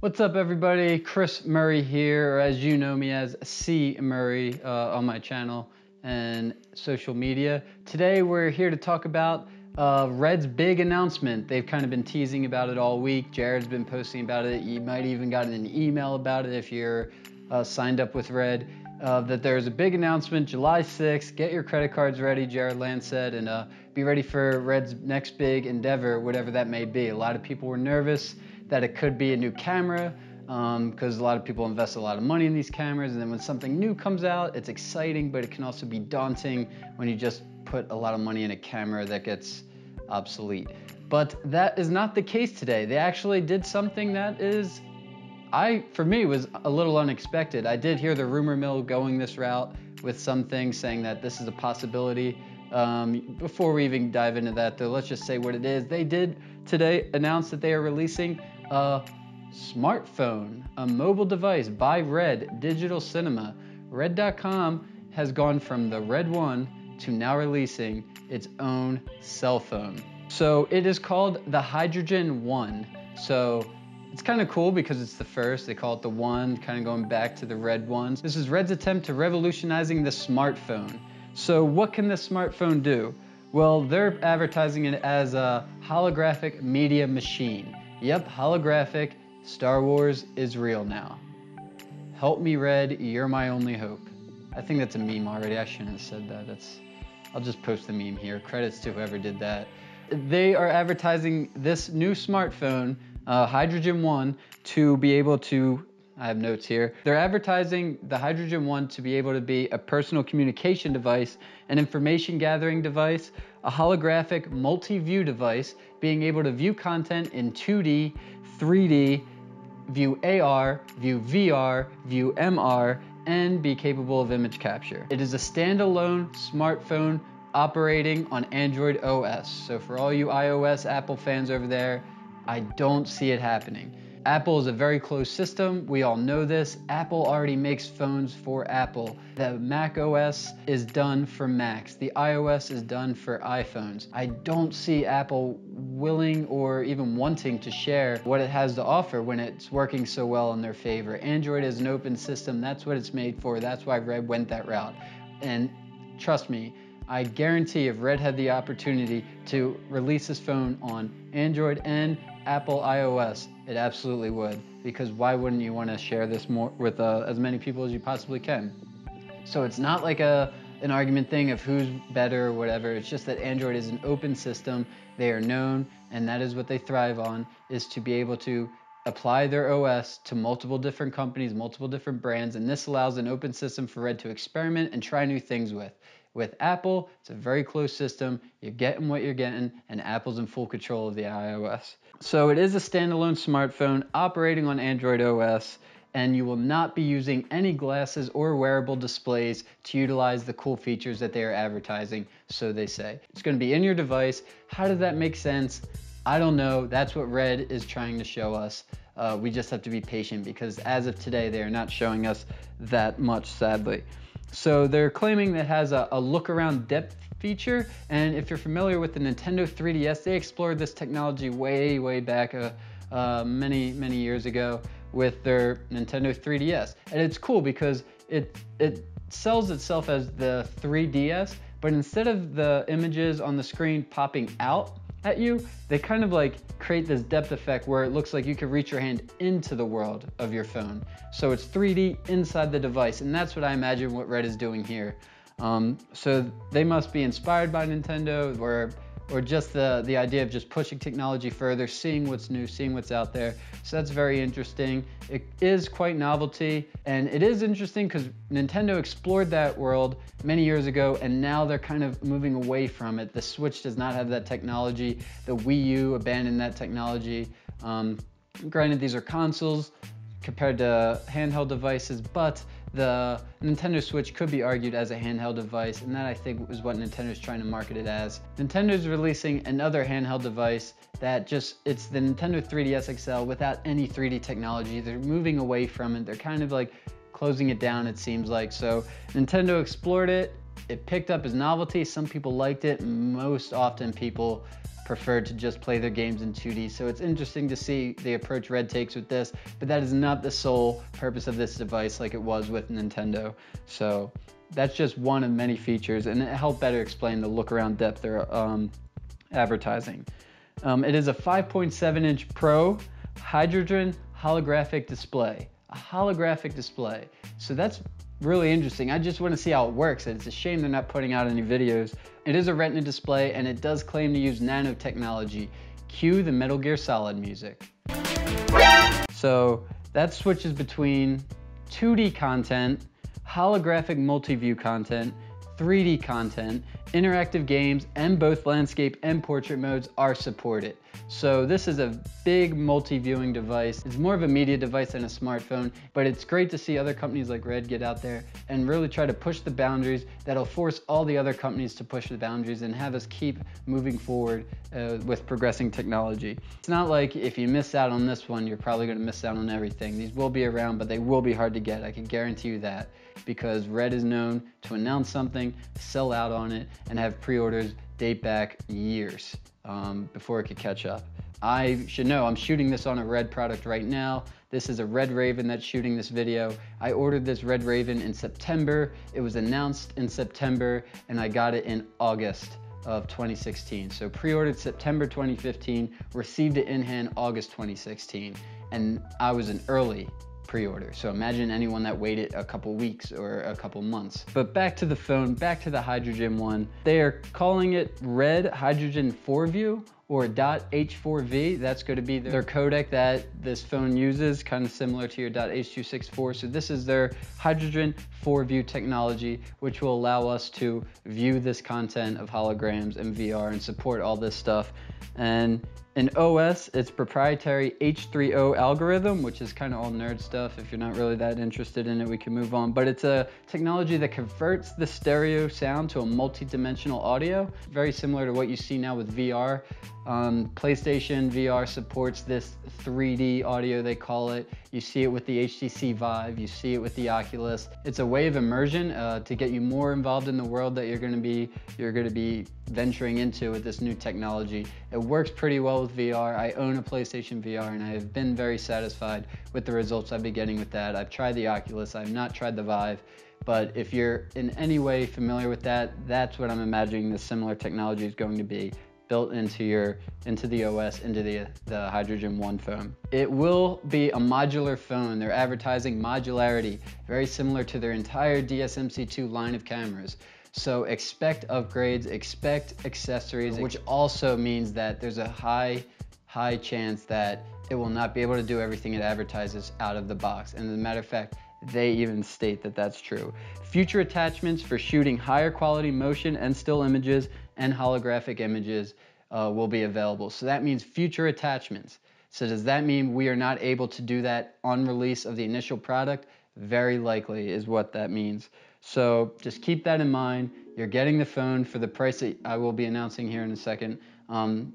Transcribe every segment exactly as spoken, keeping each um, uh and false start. What's up everybody, Chris Murray here, or as you know me as C Murray uh, on my channel and social media. Today we're here to talk about uh, Red's big announcement. They've kind of been teasing about it all week. Jared's been posting about it. You might even gotten an email about it if you're uh, signed up with Red. Uh, that there's a big announcement July sixth, get your credit cards ready, Jarred Lance said, and uh, be ready for Red's next big endeavor, whatever that may be. A lot of people were nervous that it could be a new camera, because um, a lot of people invest a lot of money in these cameras, and then when something new comes out, it's exciting, but it can also be daunting when you just put a lot of money in a camera that gets obsolete. But that is not the case today. They actually did something that is I, for me, was a little unexpected. I did hear the rumor mill going this route with some things saying that this is a possibility. Um, before we even dive into that though, let's just say what it is. They did today announce that they are releasing a smartphone, a mobile device by Red Digital Cinema. Red dot com has gone from the Red One to now releasing its own cell phone. So it is called the Hydrogen One. So it's kind of cool because it's the first. They call it the One, kind of going back to the Red Ones. This is Red's attempt to revolutionizing the smartphone. So what can this smartphone do? Well, they're advertising it as a holographic media machine. Yep, holographic. Star Wars is real now. Help me, Red, you're my only hope. I think that's a meme already. I shouldn't have said that. That's, I'll just post the meme here. Credits to whoever did that. They are advertising this new smartphone, Uh, Hydrogen One, to be able to, I have notes here, they're advertising the Hydrogen One to be able to be a personal communication device, an information gathering device, a holographic multi-view device, being able to view content in two D, three D, view A R, view V R, view M R, and be capable of image capture. It is a standalone smartphone operating on Android O S. So for all you iOS Apple fans over there, I don't see it happening. Apple is a very closed system. We all know this. Apple already makes phones for Apple. The Mac O S is done for Macs. The iOS is done for iPhones. I don't see Apple willing or even wanting to share what it has to offer when it's working so well in their favor. Android is an open system. That's what it's made for. That's why Red went that route. And trust me, I guarantee if Red had the opportunity to release this phone on Android and Apple iOS, it absolutely would, because why wouldn't you want to share this more with uh, as many people as you possibly can? So it's not like a an argument thing of who's better or whatever. It's just that Android is an open system. They are known, and that is what they thrive on, is to be able to apply their O S to multiple different companies, multiple different brands, and this allows an open system for Red to experiment and try new things with. With Apple, it's a very closed system. You're getting what you're getting, and Apple's in full control of the iOS. So it is a standalone smartphone operating on Android O S, and you will not be using any glasses or wearable displays to utilize the cool features that they are advertising, so they say. It's gonna be in your device. How does that make sense? I don't know. That's what Red is trying to show us. Uh, we just have to be patient because as of today, they are not showing us that much, sadly. So they're claiming that it has a, a look around depth feature, and if you're familiar with the Nintendo three D S, they explored this technology way, way back uh, uh, many, many years ago with their Nintendo three D S. And it's cool because it, it sells itself as the three D S, but instead of the images on the screen popping out at you, they kind of like create this depth effect where it looks like you could reach your hand into the world of your phone. So it's three D inside the device, and that's what I imagine what Red is doing here. Um, so they must be inspired by Nintendo, or or just the, the idea of just pushing technology further, seeing what's new, seeing what's out there. So that's very interesting. It is quite novelty, and it is interesting because Nintendo explored that world many years ago, and now they're kind of moving away from it. The Switch does not have that technology. The Wii U abandoned that technology. Um, granted, these are consoles compared to handheld devices, but the Nintendo Switch could be argued as a handheld device, and that I think is what Nintendo's trying to market it as. Nintendo's releasing another handheld device that just, it's the Nintendo three D S X L without any three D technology. They're moving away from it. They're kind of like closing it down, it seems like. So Nintendo explored it. it picked up as novelty. Some people liked it. Most often people preferred to just play their games in two D. So it's interesting to see the approach Red takes with this, but that is not the sole purpose of this device like it was with Nintendo. So that's just one of many features, and it helped better explain the look around depth they're um, advertising. Um, it is a five point seven inch Pro Hydrogen holographic display. A holographic display. So that's really interesting. I just want to see how it works. It's a shame they're not putting out any videos. It is a retina display, and it does claim to use nanotechnology. Cue the Metal Gear Solid music. So that switches between two D content, holographic multi-view content, three D content, interactive games, and both landscape and portrait modes are supported. So this is a big multi-viewing device. It's more of a media device than a smartphone, but it's great to see other companies like Red get out there and really try to push the boundaries. That'll force all the other companies to push the boundaries and have us keep moving forward uh, with progressing technology. It's not like if you miss out on this one, you're probably gonna miss out on everything. These will be around, but they will be hard to get. I can guarantee you that, because Red is known to announce something, sell out on it, and have pre-orders date back years um, before it could catch up. I should know, I'm shooting this on a Red product right now. This is a Red Raven that's shooting this video. I ordered this Red Raven in September. It was announced in September, and I got it in August of twenty sixteen. So pre-ordered September twenty fifteen, received it in hand August twenty sixteen, and I was an early pre-order. So imagine anyone that waited a couple weeks or a couple months. But back to the phone, back to the Hydrogen One. They are calling it Red Hydrogen four view or H four V. That's going to be their codec that this phone uses, kind of similar to your H two sixty-four. So this is their Hydrogen four view technology, which will allow us to view this content of holograms and V R and support all this stuff. And in O S, it's proprietary H three O algorithm, which is kind of all nerd stuff. If you're not really that interested in it, we can move on. But it's a technology that converts the stereo sound to a multi-dimensional audio, very similar to what you see now with V R. Um, PlayStation V R supports this three D audio, they call it. You see it with the H T C Vive, you see it with the Oculus. It's a way of immersion uh, to get you more involved in the world that you're gonna be, you're gonna be venturing into with this new technology. It works pretty well with V R. I own a PlayStation V R, and I have been very satisfied with the results I've been getting with that. I've tried the Oculus, I've not tried the Vive, but if you're in any way familiar with that, that's what I'm imagining this similar technology is going to be, built into your, into the O S, into the, the Hydrogen One phone. It will be a modular phone. They're advertising modularity, very similar to their entire D S M C two line of cameras. So expect upgrades, expect accessories, which also means that there's a high, high chance that it will not be able to do everything it advertises out of the box. And as a matter of fact, they even state that that's true. Future attachments for shooting higher quality motion and still images and holographic images uh, will be available. So that means future attachments. So does that mean we are not able to do that on release of the initial product? Very likely is what that means. So just keep that in mind. You're getting the phone for the price that I will be announcing here in a second. Um,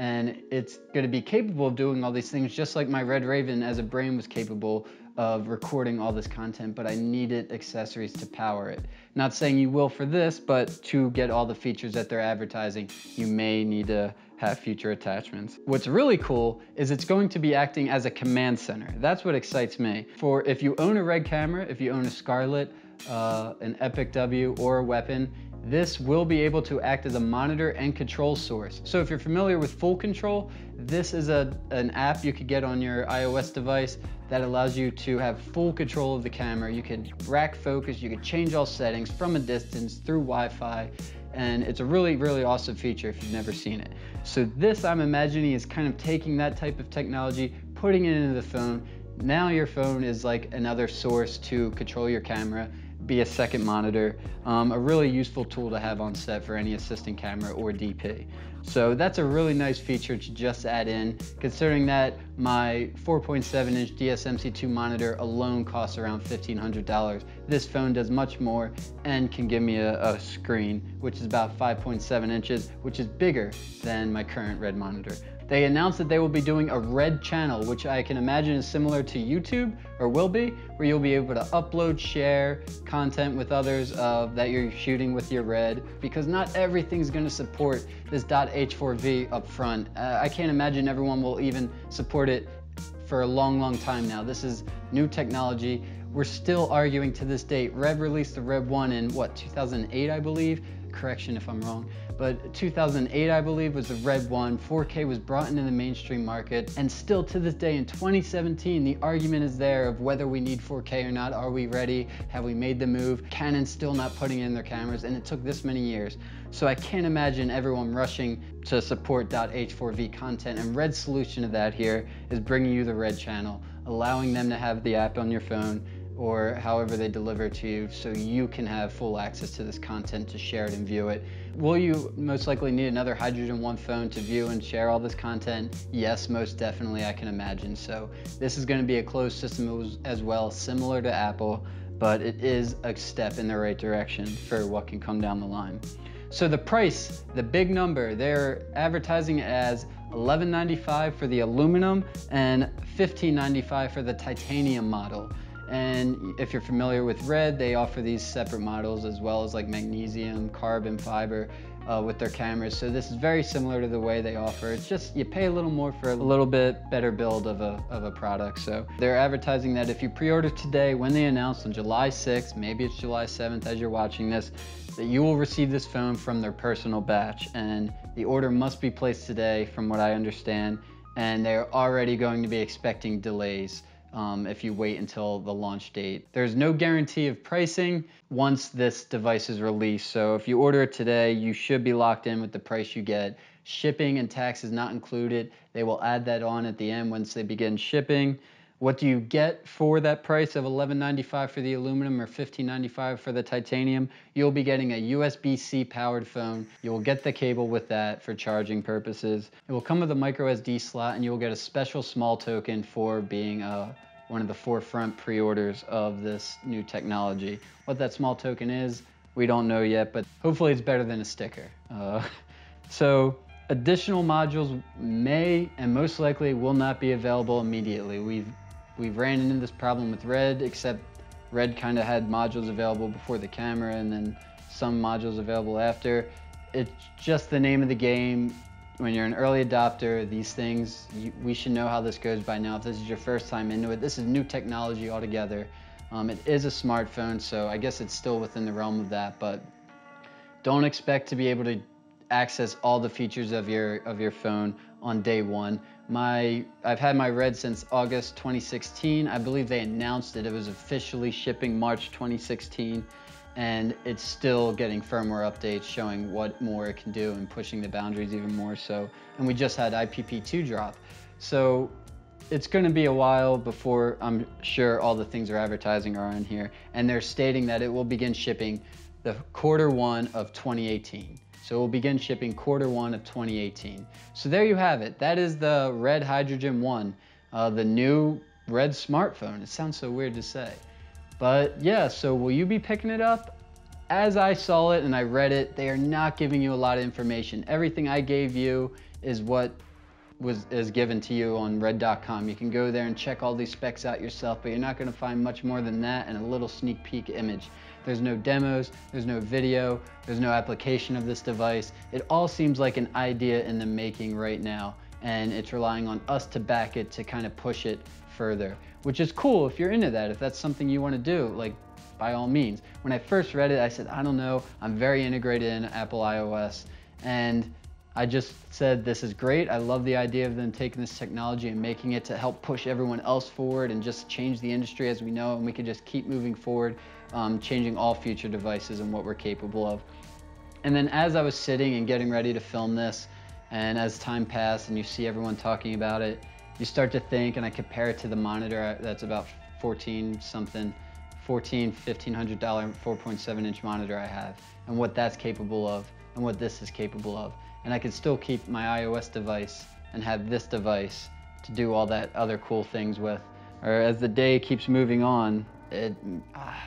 and it's gonna be capable of doing all these things, just like my Red Raven as a brain was capable of recording all this content, but I needed accessories to power it. Not saying you will for this, but to get all the features that they're advertising, you may need to have future attachments. What's really cool is it's going to be acting as a command center. That's what excites me. For if you own a Red camera, if you own a Scarlet, uh, an Epic W, or a Weapon, this will be able to act as a monitor and control source. So if you're familiar with Full Control, this is a, an app you could get on your iOS device that allows you to have full control of the camera. You can rack focus, you can change all settings from a distance through Wi-Fi, and it's a really, really awesome feature if you've never seen it. So this, I'm imagining, is kind of taking that type of technology, putting it into the phone. Now your phone is like another source to control your camera, be a second monitor, um, a really useful tool to have on set for any assistant camera or D P. So that's a really nice feature to just add in, considering that my four point seven inch D S M C two monitor alone costs around fifteen hundred dollars. This phone does much more and can give me a, a screen, which is about five point seven inches, which is bigger than my current Red monitor. They announced that they will be doing a Red channel, which I can imagine is similar to YouTube, or will be, where you'll be able to upload, share content with others of that you're shooting with your Red, because not everything's gonna support this H four V up front. Uh, I can't imagine everyone will even support it for a long, long time now. This is new technology. We're still arguing to this date. Red released the Red One in, what, two thousand eight, I believe? Correction if I'm wrong, but two thousand eight, I believe, was the Red One. four K was brought into the mainstream market, and still to this day in twenty seventeen, the argument is there of whether we need four K or not. Are we ready? Have we made the move? Canon's still not putting in their cameras, and it took this many years. So I can't imagine everyone rushing to support H four V content, and Red's solution to that here is bringing you the Red channel, allowing them to have the app on your phone, or however they deliver to you, so you can have full access to this content to share it and view it. Will you most likely need another Hydrogen One phone to view and share all this content? Yes, most definitely, I can imagine. So this is gonna be a closed system as well, similar to Apple, but it is a step in the right direction for what can come down the line. So the price, the big number, they're advertising as eleven ninety-five for the aluminum and fifteen ninety-five for the titanium model. And if you're familiar with Red, they offer these separate models as well as like magnesium, carbon fiber uh, with their cameras. So this is very similar to the way they offer. It's just you pay a little more for a little bit better build of a, of a product. So they're advertising that if you pre-order today, when they announce on July sixth, maybe it's July seventh as you're watching this, that you will receive this phone from their personal batch. And the order must be placed today from what I understand. And they're already going to be expecting delays. Um, if you wait until the launch date. There's no guarantee of pricing once this device is released. So if you order it today, you should be locked in with the price you get. Shipping and tax is not included. They will add that on at the end once they begin shipping. What do you get for that price of eleven ninety-five for the aluminum or fifteen ninety-five for the titanium? You'll be getting a U S B C powered phone. You'll get the cable with that for charging purposes. It will come with a micro S D slot, and you'll get a special small token for being a, one of the forefront pre-orders of this new technology. What that small token is, we don't know yet, but hopefully it's better than a sticker. Uh, so. Additional modules may and most likely will not be available immediately. We've we've ran into this problem with Red, except Red kind of had modules available before the camera and then some modules available after. It's just the name of the game. When you're an early adopter, these things, you, we should know how this goes by now. If this is your first time into it, this is new technology altogether. Um, it is a smartphone, so I guess it's still within the realm of that, but don't expect to be able to access all the features of your of your phone on day one. My I've had my Red since August twenty sixteen. I believe they announced that it was officially shipping March twenty sixteen, and it's still getting firmware updates showing what more it can do and pushing the boundaries even more so. And we just had I P P two drop. So it's gonna be a while before I'm sure all the things they're advertising are on here. And they're stating that it will begin shipping the quarter one of twenty eighteen. So we'll begin shipping quarter one of twenty eighteen. So there you have it. That is the Red Hydrogen One, uh, the new Red smartphone. It sounds so weird to say. But yeah, so will you be picking it up? As I saw it and I read it, they are not giving you a lot of information. Everything I gave you is what was is given to you on Red dot com. You can go there and check all these specs out yourself, but you're not gonna find much more than that and a little sneak peek image. There's no demos, there's no video, there's no application of this device. It all seems like an idea in the making right now, and it's relying on us to back it to kind of push it further, which is cool if you're into that, if that's something you want to do, like by all means. When I first read it, I said, I don't know, I'm very integrated in Apple iOS, and I just said, this is great. I love the idea of them taking this technology and making it to help push everyone else forward and just change the industry as we know, and we can just keep moving forward, um, changing all future devices and what we're capable of. And then as I was sitting and getting ready to film this, and as time passed and you see everyone talking about it, you start to think, and I compare it to the monitor that's about fourteen something, fourteen, fifteen hundred dollar four point seven inch monitor I have, and what that's capable of and what this is capable of. And I could still keep my iOS device and have this device to do all that other cool things with. Or as the day keeps moving on, it, ah,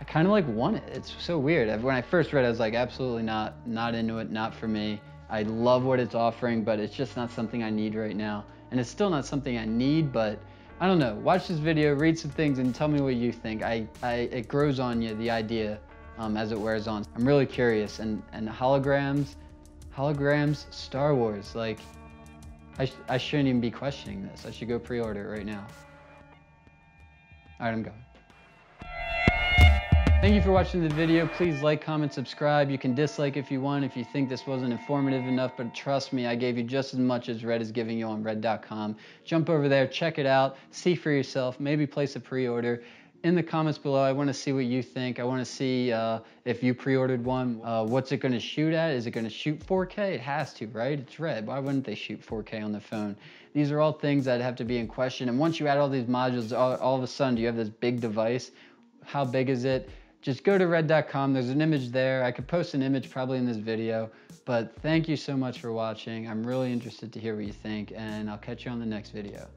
I kind of like want it. It's so weird. When I first read it, I was like, absolutely not, not into it, not for me. I love what it's offering, but it's just not something I need right now. And it's still not something I need, but I don't know. Watch this video, read some things, and tell me what you think. I, I, it grows on you, the idea, um, as it wears on. I'm really curious. And, and holograms, holograms, Star Wars, like, I, sh I shouldn't even be questioning this. I should go pre-order it right now. All right, I'm going. Thank you for watching the video. Please like, comment, subscribe. You can dislike if you want, if you think this wasn't informative enough, but trust me, I gave you just as much as Red is giving you on Red dot com. Jump over there, check it out, see for yourself, maybe place a pre-order. In the comments below, I wanna see what you think. I wanna see uh, if you pre-ordered one. Uh, what's it gonna shoot at? Is it gonna shoot four K? It has to, right? It's Red, why wouldn't they shoot four K on the phone? These are all things that have to be in question. And once you add all these modules, all, all of a sudden, you have this big device. How big is it? Just go to red dot com, there's an image there. I could post an image probably in this video, but thank you so much for watching. I'm really interested to hear what you think, and I'll catch you on the next video.